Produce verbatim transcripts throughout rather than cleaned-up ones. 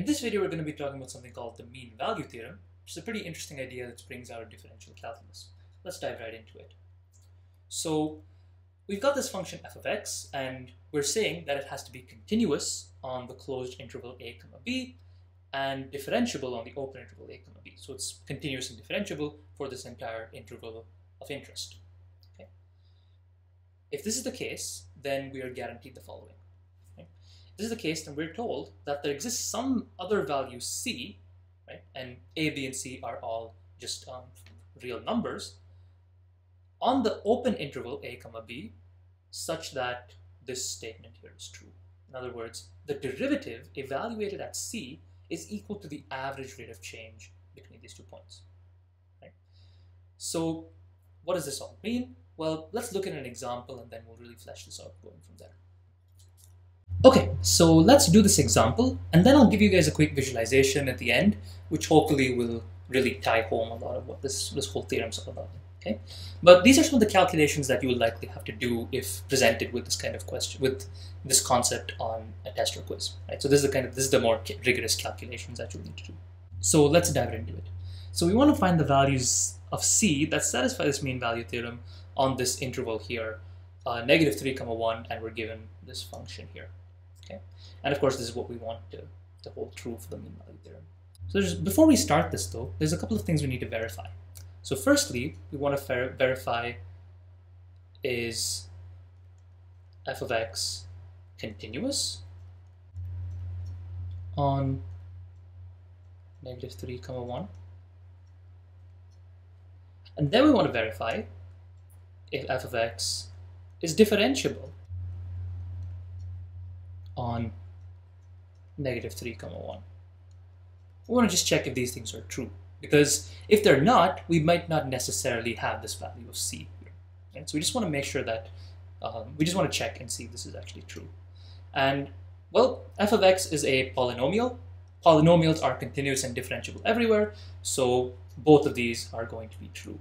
In this video, we're going to be talking about something called the mean value theorem, which is a pretty interesting idea that springs out of differential calculus. Let's dive right into it. So we've got this function f of x, and we're saying that it has to be continuous on the closed interval a comma b and differentiable on the open interval a comma b. So it's continuous and differentiable for this entire interval of interest. Okay. If this is the case, then we are guaranteed the following. Right? If this is the case, then we're told that there exists some other value c, right? And a, b, and c are all just um, real numbers, on the open interval a comma b, such that this statement here is true. In other words, the derivative evaluated at c is equal to the average rate of change between these two points. Right? So what does this all mean? Well, let's look at an example and then we'll really flesh this out going from there. Okay, so let's do this example and then I'll give you guys a quick visualization at the end, which hopefully will really tie home a lot of what this, this whole theorem is all about. Okay, but these are some of the calculations that you will likely have to do if presented with this kind of question, with this concept on a test or quiz. Right? So this is the kind of this is the more rigorous calculations that you'll need to do. So let's dive into it. So we want to find the values of c that satisfy this mean value theorem on this interval here, uh, negative three comma one, and we're given this function here. Okay, and of course this is what we want to to hold true for the mean value theorem. So just, before we start this though, there's a couple of things we need to verify. So firstly, we want to ver verify is f of x continuous on negative three comma one, and then we want to verify if f of x is differentiable on negative three comma one. We want to just check if these things are true, because if they're not, we might not necessarily have this value of c here. Right? So we just want to make sure that, um, we just want to check and see if this is actually true. And, well, f of x is a polynomial. Polynomials are continuous and differentiable everywhere, so both of these are going to be true.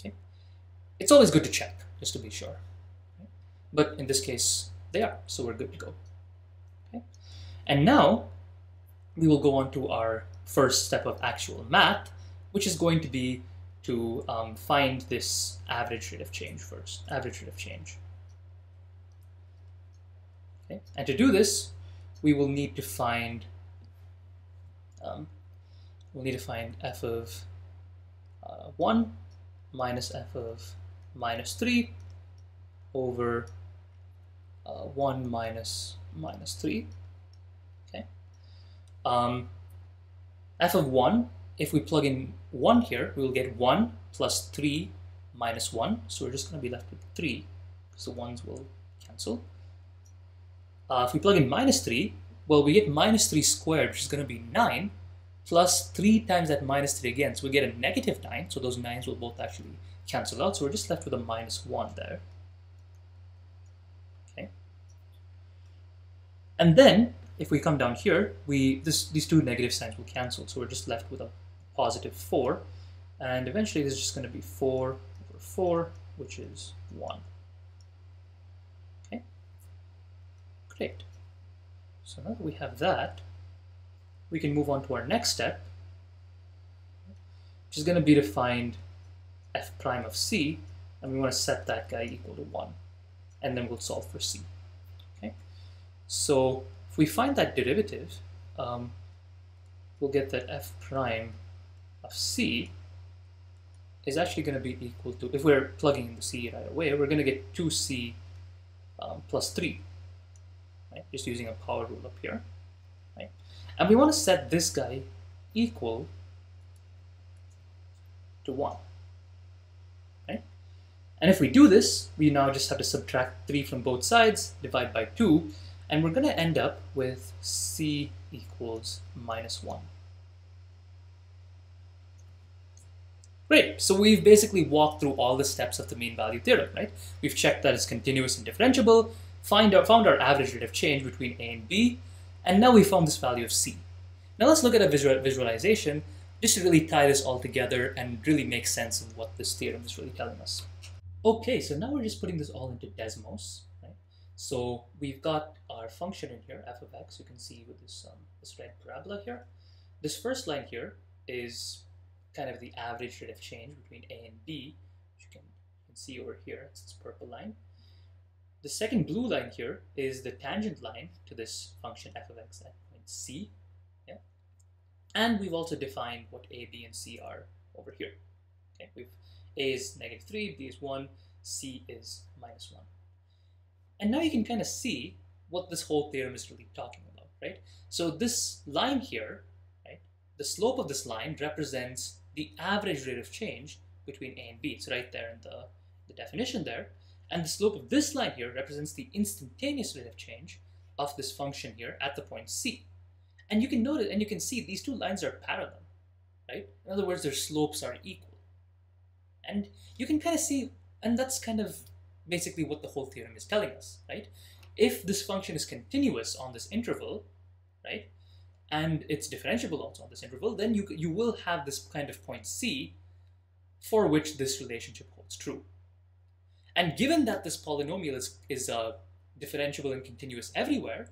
Okay? It's always good to check, just to be sure. Okay? But in this case, they are, so we're good to go. Okay? And now, we will go on to our first step of actual math, which is going to be to um, find this average rate of change first, average rate of change. Okay. And to do this, we will need to find, um, we'll need to find f of uh, one minus f of minus three over uh, one minus minus three. Um, f of one, if we plug in one here, we will get one plus three minus one. So we're just going to be left with three, because the ones will cancel. Uh, if we plug in minus three, well, we get minus three squared, which is going to be nine, plus three times that minus three again. So we get a negative nine, so those nines will both actually cancel out. So we're just left with a minus one there. Okay. And then, if we come down here, we this these two negative signs will cancel, so we're just left with a positive four, and eventually this is just going to be four over four, which is one. Okay, great. So now that we have that, we can move on to our next step, which is going to be to find f prime of c, and we want to set that guy equal to one, and then we'll solve for c. Okay, so if we find that derivative, um, we'll get that f prime of c is actually going to be equal to, if we're plugging in the c right away, we're going to get two c um, plus three, right? Just using a power rule up here. Right? And we want to set this guy equal to one. Right? And if we do this, we now just have to subtract three from both sides, divide by two, and we're going to end up with c equals minus one. Great, so we've basically walked through all the steps of the mean value theorem, right? We've checked that it's continuous and differentiable, find out, found our average rate of change between a and b, and now we found this value of c. Now let's look at a visual, visualization just to really tie this all together and really make sense of what this theorem is really telling us. Okay, so now we're just putting this all into Desmos. So we've got our function in here, f of x. You can see with this, um, this red parabola here. This first line here is kind of the average rate of change between a and b, which you can, you can see over here. It's this purple line. The second blue line here is the tangent line to this function f of x at point c. Yeah? And we've also defined what a, b, and c are over here. Okay? We've, a is negative three, b is one, c is minus one. And now you can kind of see what this whole theorem is really talking about, right? So this line here, right, the slope of this line represents the average rate of change between a and b. It's right there in the, the definition there. And the slope of this line here represents the instantaneous rate of change of this function here at the point c. And you can notice, and you can see these two lines are parallel, right? In other words, their slopes are equal. And you can kind of see, and that's kind of basically what the whole theorem is telling us, right? If this function is continuous on this interval, right, and it's differentiable also on this interval, then you, you will have this kind of point c for which this relationship holds true. And given that this polynomial is, is uh, differentiable and continuous everywhere,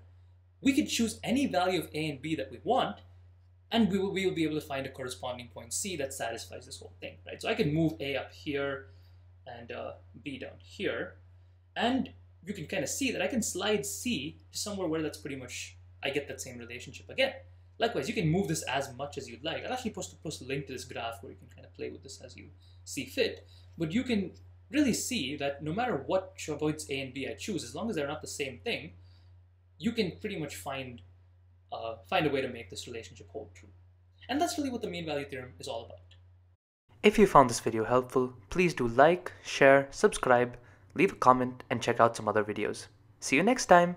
we could choose any value of a and b that we want, and we will, we will be able to find a corresponding point c that satisfies this whole thing, right? So I can move a up here, and uh, b down here, and you can kind of see that I can slide c to somewhere where that's pretty much, I get that same relationship again. Likewise, you can move this as much as you'd like. I'll actually post, post a link to this graph where you can kind of play with this as you see fit, but you can really see that no matter what points a and b I choose, as long as they're not the same thing, you can pretty much find, uh, find a way to make this relationship hold true. And that's really what the mean value theorem is all about. If you found this video helpful, please do like, share, subscribe, leave a comment, and check out some other videos. See you next time!